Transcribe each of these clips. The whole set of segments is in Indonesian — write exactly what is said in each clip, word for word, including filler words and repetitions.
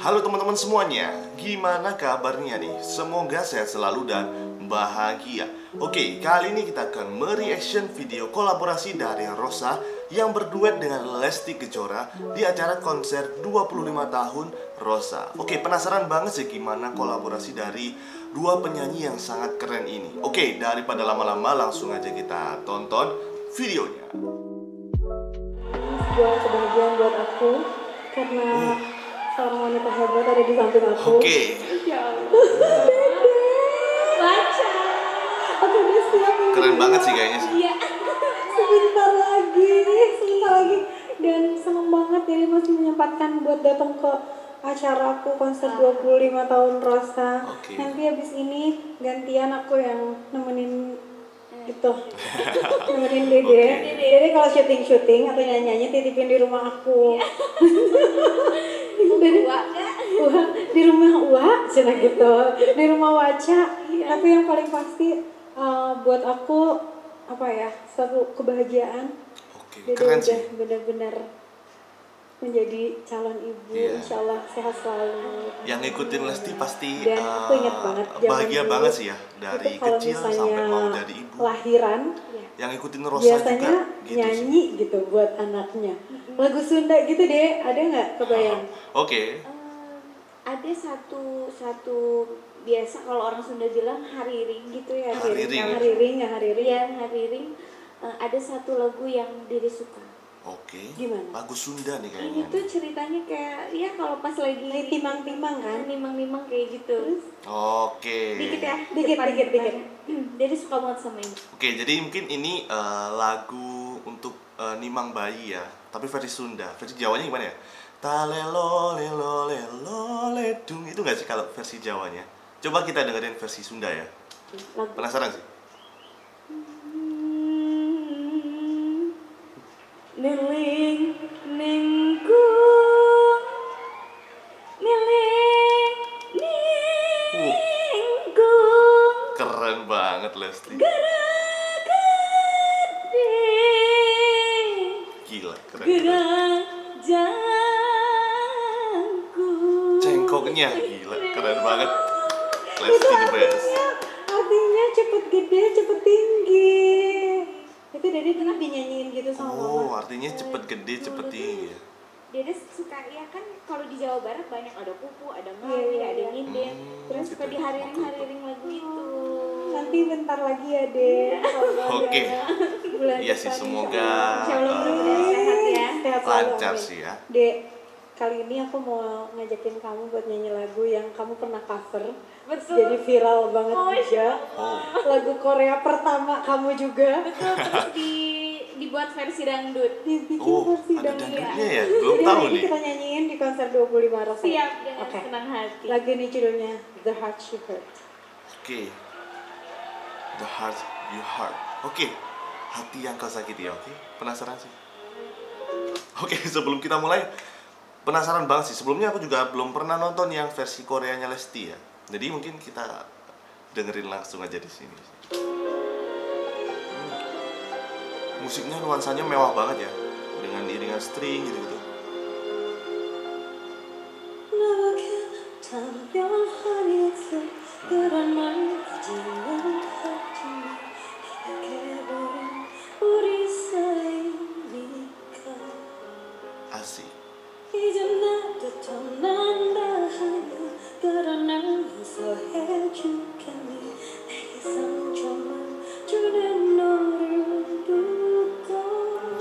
Halo teman-teman semuanya, gimana kabarnya nih? Semoga sehat selalu dan bahagia. Oke, kali ini kita akan mereaction video kolaborasi dari Rossa yang berduet dengan Lesti Kejora di acara konser dua puluh lima tahun Rossa. Oke, penasaran banget sih gimana kolaborasi dari dua penyanyi yang sangat keren ini. Oke, daripada lama-lama langsung aja kita tonton videonya. Sebuah kebahagiaan buat aku karena uh. seorang wanita hebat ada di samping aku. Oke. Ya Allah. Baca. Oke, udah siap. Keren banget sih kayaknya sih. Iya. Sebentar lagi, sebentar lagi. Dan seneng banget Dede masih menyempatkan buat datang ke acaraku konser dua puluh lima tahun Rossa. Okay. Nanti habis ini gantian aku yang nemenin itu. Nemenin Dede. Okay. Dede kalau syuting-syuting atau nyanyi-nyanyi titipin di rumah aku. Dari Uwa, di rumah Uwa, cina gitu, di rumah Waca. Tapi yang paling pasti uh, buat aku apa ya, satu kebahagiaan. Oke, keren sih. Benar-benar menjadi calon ibu, yeah. Insya Allah sehat selalu. Yang ngikutin Lesti pasti dan uh, aku ingat banget, bahagia dulu, banget sih ya, dari kecil sampai mau jadi ibu. Lahiran. Yang ngikutin Rossa biasanya juga, gitu nyanyi sih. Gitu buat anaknya. Lagu Sunda gitu deh, ada nggak kebayang? Oh, oke. Okay. Um, ada satu satu biasa kalau orang Sunda bilang hariring gitu ya. Hariring. Yang hariring, yang hariring, yang hariring. Uh, ada satu lagu yang Dede suka. Oke. Okay. Gimana? Lagu Sunda nih kayaknya. Itu ceritanya kayak ya kalau pas lagi timang-timang kan, timang-timang kayak gitu. Oke. Okay. Dikit ya, dikit, dikit, dikit. Dede suka banget sama ini. Oke, okay, jadi mungkin ini uh, lagu untuk uh, nimang bayi ya. Tapi versi Sunda, versi Jawanya gimana ya? Talelo lelo lelo ledung, itu nggak sih kalau versi Jawanya? Coba kita dengerin versi Sunda ya. Lagu. Penasaran sih? Niling ningku, niling ningku. Keren banget Lesti. Gerajangku. Cengkoknya gila, keren banget. Lesti the best. Artinya cepet gede, cepet tinggi. Itu Dede pernah dinyanyiin gitu sama mama. Oh, artinya cepet gede, cepet tinggi. Dede suka ya kan kalau di Jawa Barat banyak ada kupu, ada ngawi, ada nginden. Terus suka di hariring-hariring lagu itu. Nanti bentar lagi ya, Dek. Oke. Iya sih, semoga lancar sih ya. Dek, kali ini aku mau ngajakin kamu buat nyanyi lagu yang kamu pernah cover. Betul. Jadi viral banget oh, juga. Oh. Lagu Korea pertama kamu juga. Betul, terus di, dibuat versi dangdut. Dibikin oh, versi dangdut. Dangdutnya ya? Belum tahu nih. Kita nyanyiin di konser dua puluh lima Rossa. Siap, dengan okay. Senang hati. Lagu ini judulnya The Heart You Heart. Oke. Okay. The Heart You Heart. Oke. Okay. Hati yang kau sakiti ya, oke? Okay? Penasaran sih? Oke, okay, sebelum kita mulai, penasaran banget sih. Sebelumnya aku juga belum pernah nonton yang versi Koreanya Lesti ya. Jadi mungkin kita dengerin langsung aja di sini. Hmm. Musiknya nuansanya mewah banget ya, dengan iringan string gitu-gitu.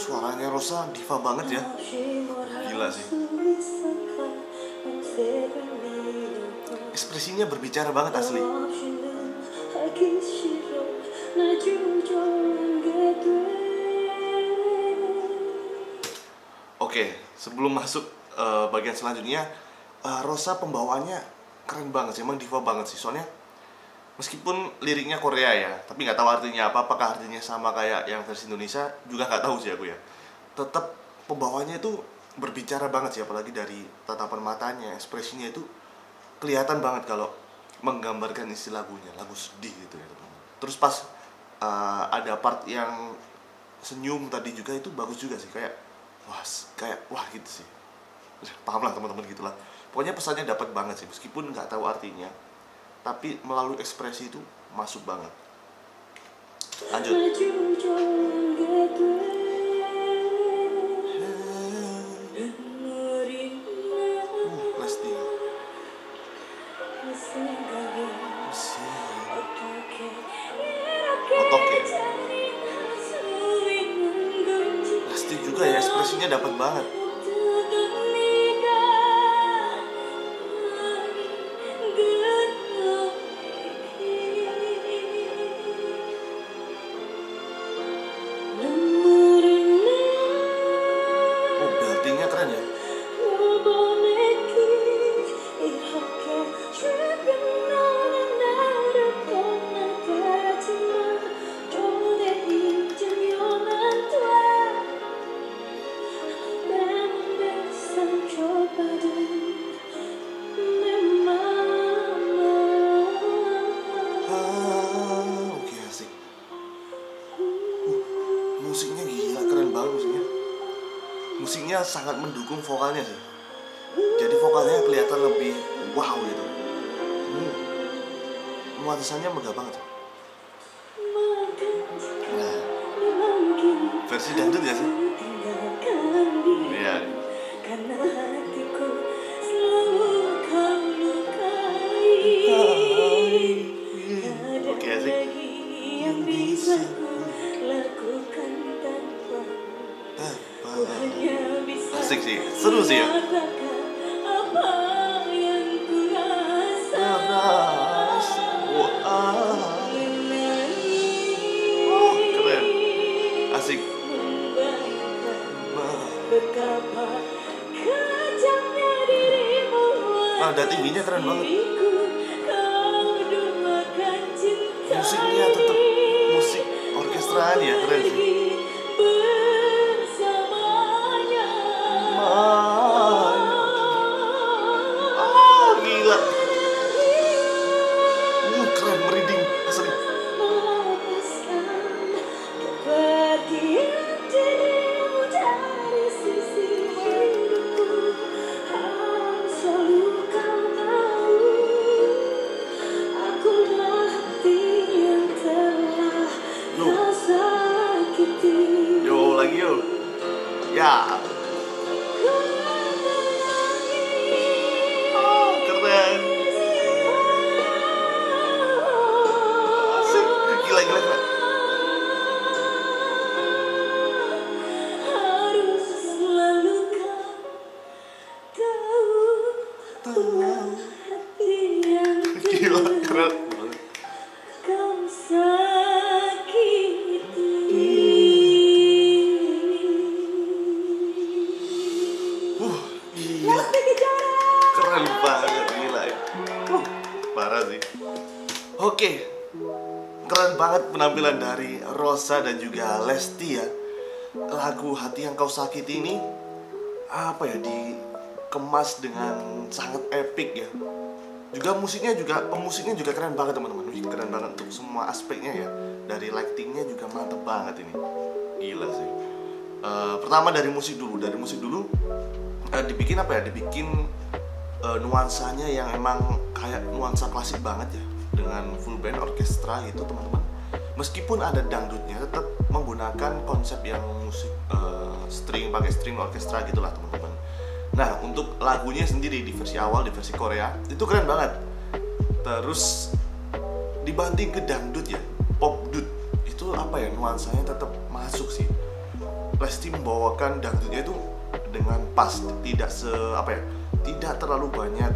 Suaranya Rossa diva banget ya, gila sih. Ekspresinya berbicara banget asli. Oke, sebelum masuk uh, bagian selanjutnya, uh, Rossa pembawaannya keren banget sih, emang diva banget sih. Soalnya meskipun liriknya Korea ya, tapi nggak tahu artinya apa, apakah artinya sama kayak yang versi Indonesia juga nggak tahu sih aku ya. Tetap pembawanya itu berbicara banget sih, apalagi dari tatapan matanya, ekspresinya itu kelihatan banget kalau menggambarkan isi lagunya, lagu sedih gitu ya. Terus pas uh, ada part yang senyum tadi juga itu bagus juga sih, kayak wah, kayak wah gitu sih. Pahamlah teman-teman gitulah. Pokoknya pesannya dapat banget sih, meskipun nggak tahu artinya, tapi melalui ekspresi itu masuk banget. Lanjut. Hmm, Lesti. Otoke. Lesti juga ya, ekspresinya dapat banget. Musiknya sangat mendukung vokalnya sih. Jadi vokalnya kelihatan lebih wow gitu. Hmm. Nuansanya megah banget. Nah, versi dangdut ya sih. Iya. Oke sih. Asik sih, seru sih ya. Oh, keren. Asik. Nada tingginya keren banget. Musiknya tetap musik orkestraan ya, keren sih. Ya, oh, keren. Asik, gila, gila, gila. Harus selalu kau tahu, tahu hati yang gila, keren. Kau sakiti. Keren banget, gila ya. Uh, parah sih. Oke, keren banget penampilan dari Rossa dan juga Lesti ya. Lagu Hati Yang Kau Sakiti ini apa ya, dikemas dengan sangat epic ya. Juga musiknya juga pemusiknya juga keren banget teman-teman. Keren banget untuk semua aspeknya ya. Dari lightingnya juga mantep banget ini. Gila sih. Uh, pertama dari musik dulu, dari musik dulu. Uh, dibikin apa ya, dibikin uh, nuansanya yang emang kayak nuansa klasik banget ya, dengan full band orkestra gitu teman-teman. Meskipun ada dangdutnya, tetap menggunakan konsep yang musik uh, string, pakai string orkestra gitulah teman-teman. Nah, untuk lagunya sendiri di versi awal, di versi Korea itu keren banget. Terus dibanting ke dangdut ya, pop dut itu apa ya, nuansanya tetap masuk sih. Lesti membawakan dangdutnya itu dengan pas, tidak se apa ya, tidak terlalu banyak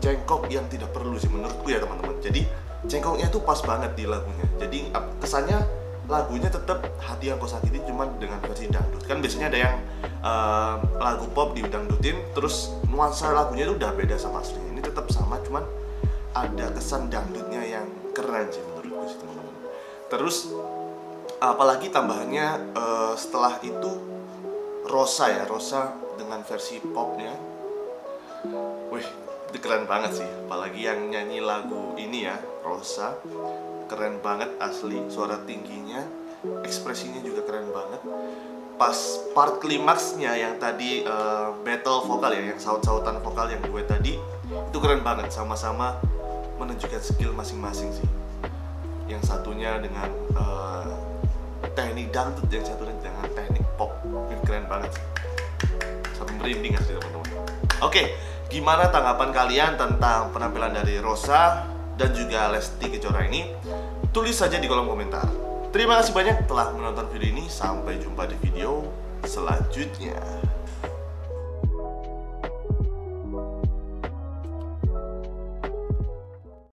cengkok yang tidak perlu sih menurutku ya teman-teman. Jadi cengkoknya itu pas banget di lagunya. Jadi kesannya lagunya tetap Hati Yang Kau Sakiti, cuman dengan versi dangdut. Kan biasanya ada yang uh, lagu pop di dangdutin, terus nuansa lagunya itu udah beda sama aslinya. Ini tetap sama, cuman ada kesan dangdutnya yang keren sih menurutku sih teman-teman. Terus apalagi tambahannya uh, setelah itu Rossa ya, Rossa dengan versi popnya. Wih, itu keren banget sih. Apalagi yang nyanyi lagu ini ya, Rossa. Keren banget asli, suara tingginya, ekspresinya juga keren banget. pas part klimaksnya yang tadi uh, battle vokal ya, yang saut-sautan vokal yang gue tadi itu keren banget, sama-sama menunjukkan skill masing-masing sih. Yang satunya dengan uh, teknik dangdut, yang satunya dengan teknik pop. Ini keren banget sih. Sampai merinding asli teman-teman. Oke, gimana tanggapan kalian tentang penampilan dari Rossa dan juga Lesti Kejora ini? Tulis saja di kolom komentar. Terima kasih banyak telah menonton video ini. Sampai jumpa di video selanjutnya.